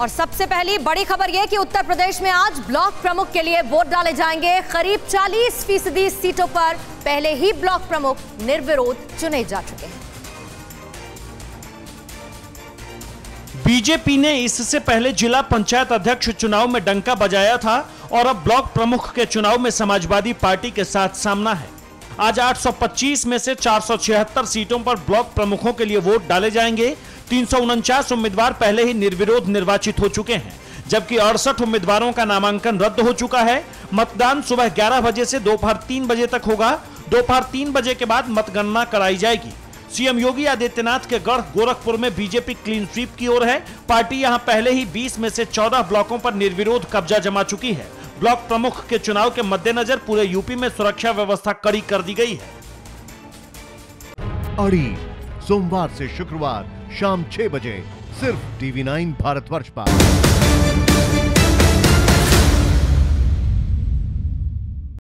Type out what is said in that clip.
और सबसे पहली बड़ी खबर यह कि उत्तर प्रदेश में आज ब्लॉक प्रमुख के लिए वोट डाले जाएंगे। करीब 40% सीटों पर पहले ही ब्लॉक प्रमुख निर्विरोध चुने जा चुके हैं। बीजेपी ने इससे पहले जिला पंचायत अध्यक्ष चुनाव में डंका बजाया था और अब ब्लॉक प्रमुख के चुनाव में समाजवादी पार्टी के साथ सामना है। आज 825 में से 476 सीटों पर ब्लॉक प्रमुखों के लिए वोट डाले जाएंगे। 349 उम्मीदवार पहले ही निर्विरोध निर्वाचित हो चुके हैं, जबकि 68 उम्मीदवारों का नामांकन रद्द हो चुका है। मतदान सुबह 11 बजे से दोपहर 3 बजे तक होगा। दोपहर 3 बजे के बाद मतगणना कराई जाएगी। सीएम योगी आदित्यनाथ के गढ़ गोरखपुर में बीजेपी क्लीन स्वीप की ओर है। पार्टी यहां पहले ही 20 में से 14 ब्लॉकों पर निर्विरोध कब्जा जमा चुकी है। ब्लॉक प्रमुख के चुनाव के मद्देनजर पूरे यूपी में सुरक्षा व्यवस्था कड़ी कर दी गई है। अड़ी सोमवार से शुक्रवार शाम 6 बजे सिर्फ टीवी 9 भारतवर्ष पर।